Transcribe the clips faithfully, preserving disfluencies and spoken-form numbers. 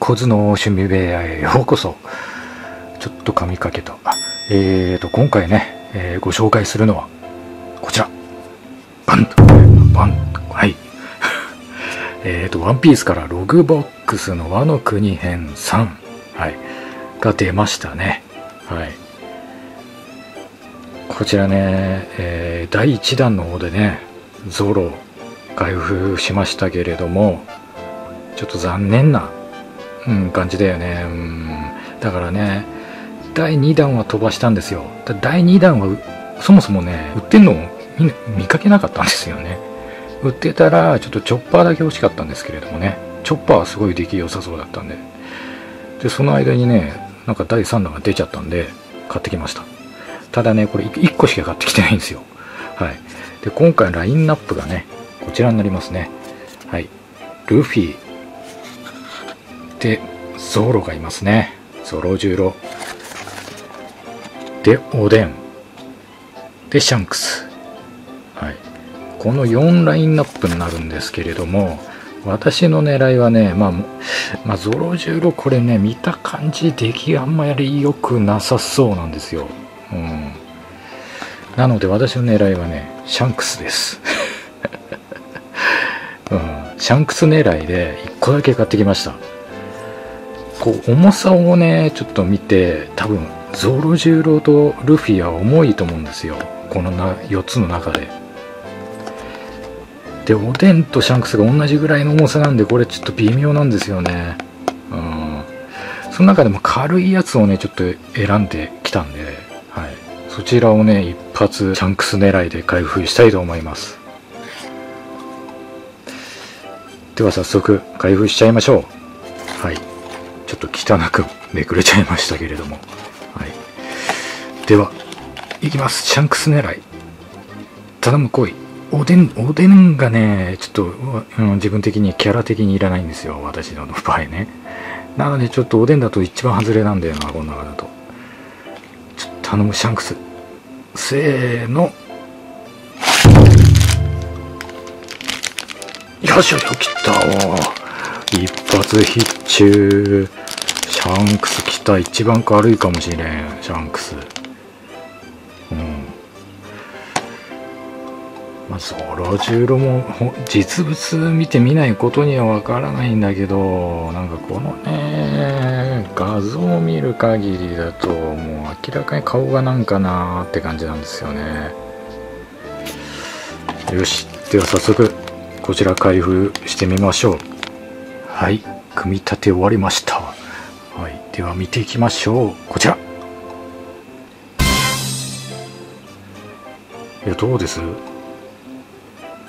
コズの趣味部屋へようこそ。ちょっと髪かけた。えーと、今回ね、えー、ご紹介するのは、こちら。バンと、バンと、はい。えーと、ワンピースからログボックスのワノ国編さん、はい、が出ましたね。はい。こちらね、えー、だいいちだんの方でね、ゾロ、開封しましたけれども、ちょっと残念な、うん、感じだよね。うん、だからね、だいにだんは飛ばしたんですよ。だいにだんはそもそもね、売ってんのみんな見かけなかったんですよね。売ってたら、ちょっとチョッパーだけ欲しかったんですけれどもね、チョッパーはすごい出来良さそうだったんで、で、その間にね、なんかだいさんだんが出ちゃったんで、買ってきました。ただね、これいっこしか買ってきてないんですよ。はい。で、今回ラインナップがね、こちらになりますね。はい。ルフィ。で、ゾロがいますね。ゾロ十郎。で、おでん。で、シャンクス。はい。このよんラインナップになるんですけれども、私の狙いはね、まあ、まあ、ゾロ十郎これね、見た感じ、出来があんまり良くなさそうなんですよ。うん。なので、私の狙いはね、シャンクスです。うん、シャンクス狙いでいっこだけ買ってきました。こう重さをねちょっと見て、多分ゾロ十郎とルフィは重いと思うんですよ、このなよっつの中で。でおでんとシャンクスが同じぐらいの重さなんで、これちょっと微妙なんですよね。うん、その中でも軽いやつをねちょっと選んできたんで、はい、そちらをね一発シャンクス狙いで開封したいと思います。では早速開封しちゃいましょう。はい。ちょっと汚くめくれちゃいましたけれども。はい。では、いきます。シャンクス狙い。頼む恋。おでん、おでんがね、ちょっと、うん、自分的にキャラ的にいらないんですよ。私の場合ね。なのでちょっとおでんだと一番外れなんだよな、この中だと。ちょっと頼む、シャンクス。せーの。よしよし、来たー。一発必中。シャンクス来た。一番軽いかもしれん、シャンクス。うん。まあ、ゾロ十郎も、実物見てみないことにはわからないんだけど、なんかこのね、画像を見る限りだと、もう明らかに顔がなんかなーって感じなんですよね。よし。では早速。こちら開封してみましょう。はい。組み立て終わりました。はい。では見ていきましょう。こちら。いや、どうです？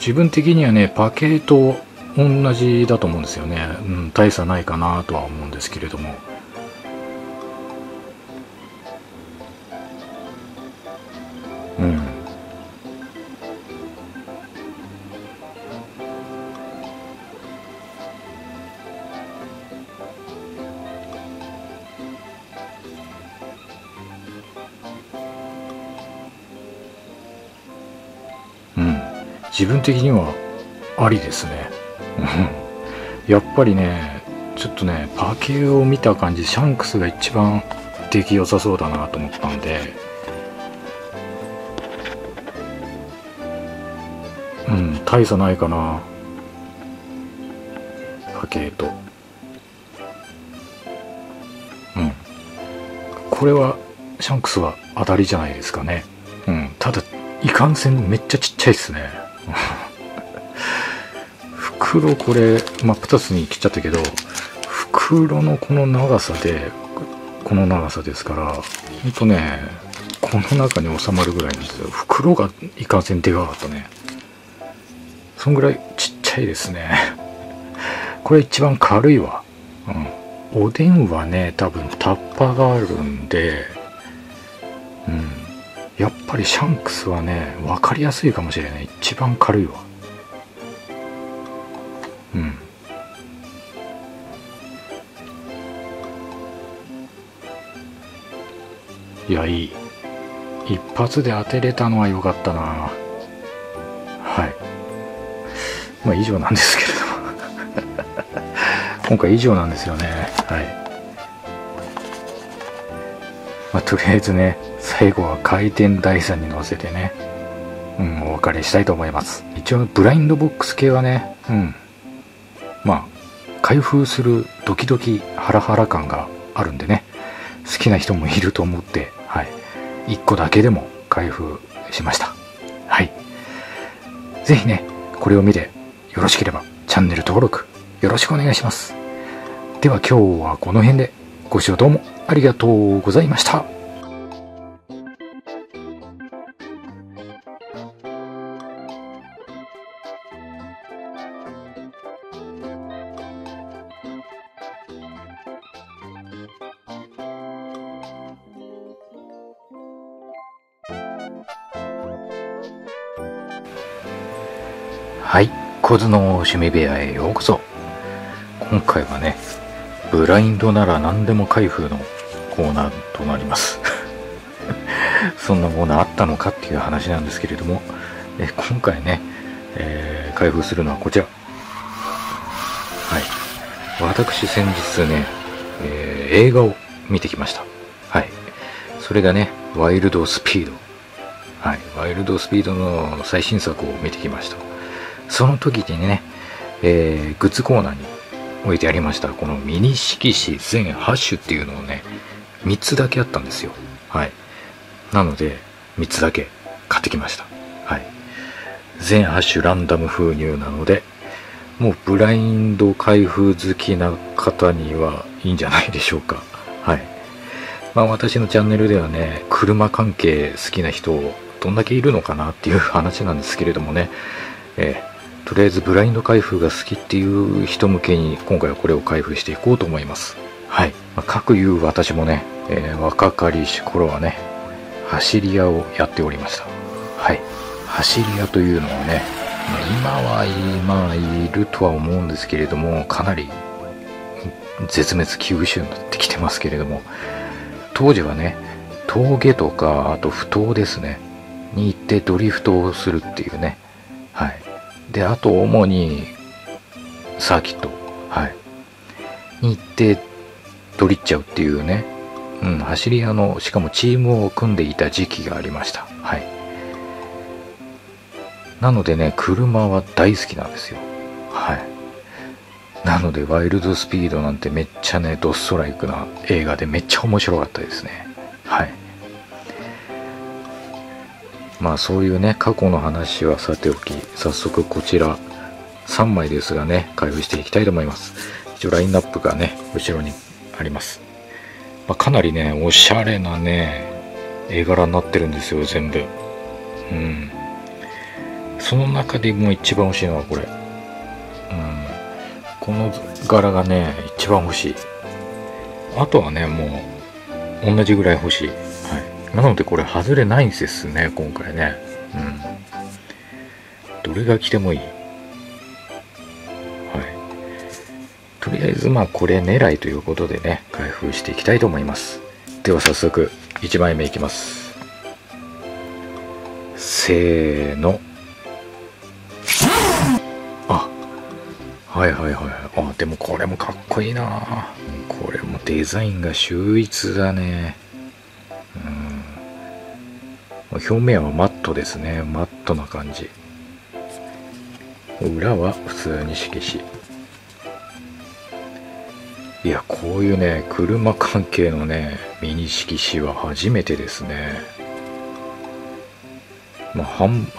自分的にはね、パケと同じだと思うんですよね。うん、大差ないかなとは思うんですけれども。うん。自分的にはありですね。やっぱりね、ちょっとね、パケを見た感じ、シャンクスが一番出来良さそうだなと思ったんで、うん、大差ないかな。パケと。うん。これは、シャンクスは当たりじゃないですかね。うん。ただ、いかんせんめっちゃちっちゃいですね。袋これ真っ二つに切っちゃったけど、袋のこの長さでこの長さですから、ほんとねこの中に収まるぐらいなんですよ。袋がいかんせんでかかったね。そんぐらいちっちゃいですね。これ一番軽いわ。うん、おでんはね多分タッパがあるんで、うんやっぱりシャンクスはね、わかりやすいかもしれない。一番軽いわ。うん。いや、いい。一発で当てれたのは良かったな。はい。まあ、以上なんですけれども。今回以上なんですよね。はい、まあ、とりあえずね最後は回転台座に乗せてね、うん、お別れしたいと思います。一応ブラインドボックス系はね、うん、まあ開封するドキドキハラハラ感があるんでね、好きな人もいると思って、はい、いっこだけでも開封しました。はい、是非ねこれを見てよろしければチャンネル登録よろしくお願いします。では今日はこの辺で、ご視聴どうもありがとうございました。はい、コズの趣味部屋へようこそ。今回はねブラインドなら何でも開封のコーナーとなりますそんなコーナーあったのかっていう話なんですけれども、え今回ね、えー、開封するのはこちら。はい、私先日ね、えー、映画を見てきました。はい、それがねワイルドスピード。はい、ワイルドスピードの最新作を見てきました。その時にね、えー、グッズコーナーに置いてありましたこのミニ色紙全はち種っていうのをねみっつだけあったんですよ。はい、なのでみっつだけ買ってきました。はい、全はち種ランダム封入なので、もうブラインド開封好きな方にはいいんじゃないでしょうか。はい、まあ私のチャンネルではね車関係好きな人どんだけいるのかなっていう話なんですけれどもね、えーとりあえずブラインド開封が好きっていう人向けに今回はこれを開封していこうと思います。はい、まあ、かくいう私もね、えー、若かりし頃はね走り屋をやっておりました。はい、走り屋というのはね今は今いるとは思うんですけれども、かなり絶滅危惧種になってきてますけれども、当時はね峠とかあと埠頭ですねに行ってドリフトをするっていうね。はい、であと主にサーキット、はい、に行ってドリっちゃうっていうね、うん、走り屋のしかもチームを組んでいた時期がありました。はい、なのでね車は大好きなんですよ。はい、なのでワイルドスピードなんてめっちゃねドストライクな映画でめっちゃ面白かったですね。はい、まあそういうね過去の話はさておき、早速こちらさんまいですがね開封していきたいと思います。一応ラインナップがね後ろにあります。まあ、かなりねおしゃれなね絵柄になってるんですよ全部。うん、その中でも一番欲しいのはこれ、うん、この柄がね一番欲しい。あとはねもう同じぐらい欲しい。なのでこれ外れないんですね今回ね。うん、どれが来てもいい。はい、とりあえずまあこれ狙いということでね開封していきたいと思います。では早速いちまいめいきます。せーの。あ、はいはいはい。あ、でもこれもかっこいいな。これもデザインが秀逸だね。表面はマットですね。マットな感じ。裏は普通に色紙。いや、こういうね車関係のねミニ色紙は初めてですね。まあ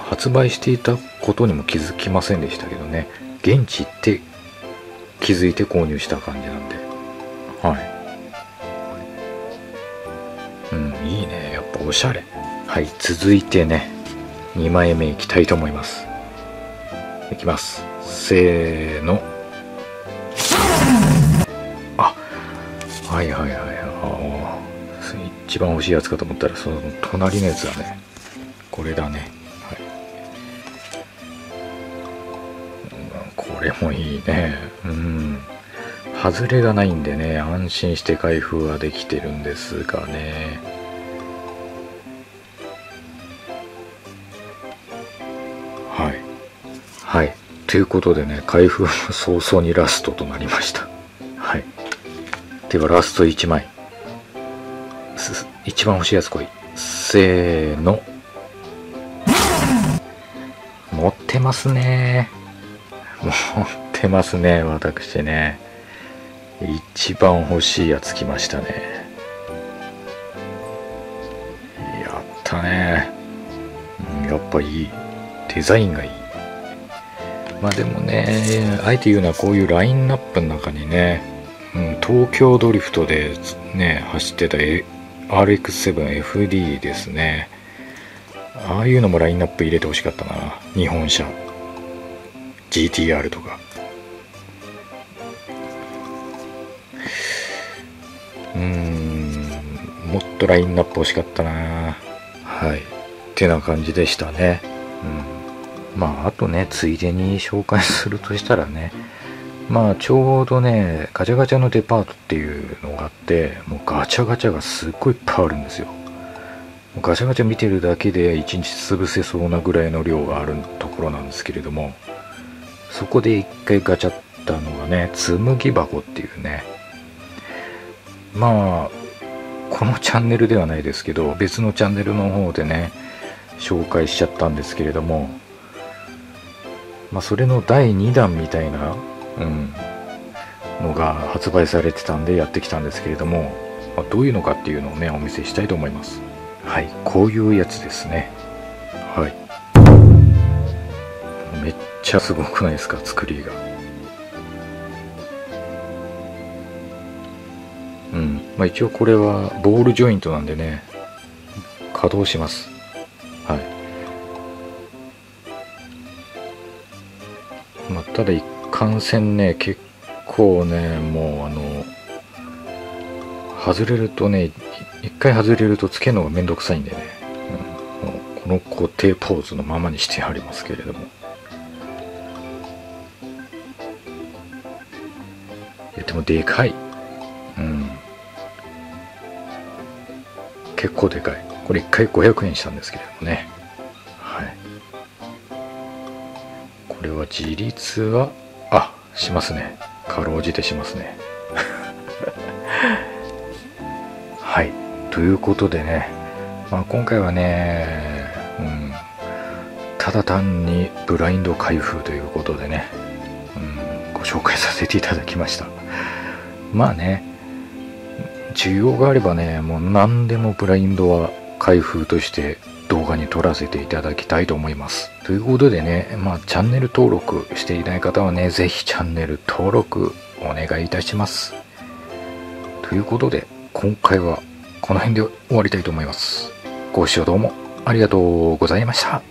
発売していたことにも気づきませんでしたけどね、現地行って気づいて購入した感じなんで。はい、うん、いいね、やっぱおしゃれ。はい、続いてねにまいめいきたいと思います。いきます。せーの。あ、はいはいはいはい。一番欲しいやつかと思ったらその隣のやつだね。これだね。はい、これもいいね。うん、外れがないんでね安心して開封はできてるんですがね。はい、ということでね開封も早々にラストとなりました。ではラストいちまい。一番欲しいやつ来い。せーの。持ってますね。持ってますね、私ね。一番欲しいやつ来ましたね。やったね。やっぱいい。デザインがいい。まあでもね、あえて言うのはこういうラインナップの中にね、うん、東京ドリフトでね、走ってた アールエックスセブンエフディー ですね。ああいうのもラインナップ入れてほしかったな。日本車。ジーティーアール とか。うーん、もっとラインナップ欲しかったな。はい。ってな感じでしたね。うん。まあ、あとね、ついでに紹介するとしたらね、まあ、ちょうどね、ガチャガチャのデパートっていうのがあって、もうガチャガチャがすっごいいっぱいあるんですよ。ガチャガチャ見てるだけでいちにち潰せそうなぐらいの量があるところなんですけれども、そこで一回ガチャったのがね、紡ぎ箱っていうね、まあ、このチャンネルではないですけど、別のチャンネルの方でね、紹介しちゃったんですけれども、まあそれのだいにだんみたいな、うん、のが発売されてたんでやってきたんですけれども、まあ、どういうのかっていうのをねお見せしたいと思います。はい、こういうやつですね。はい、めっちゃすごくないですか、作りが。うん、まあ、一応これはボールジョイントなんでね稼働します。はい、まあ、ただ一貫線ね、結構ね、もうあの、外れるとね、一回外れるとつけるのがめんどくさいんでね、うん、もうこの固定ポーズのままにしてありますけれども。いや、でもでかい。うん。結構でかい。これ一回ごひゃくえんしたんですけれどもね。これは自立は、あ、しますね。かろうじてしますね。はい。ということでね、まあ、今回はね、うん、ただ単にブラインド開封ということでね、うん、ご紹介させていただきました。まあね、需要があればね、もう何でもブラインドは開封として、動画に撮らせていただきたいと思います。ということでね、まあ、チャンネル登録していない方はね、ぜひチャンネル登録お願いいたします。ということで、今回はこの辺で終わりたいと思います。ご視聴どうもありがとうございました。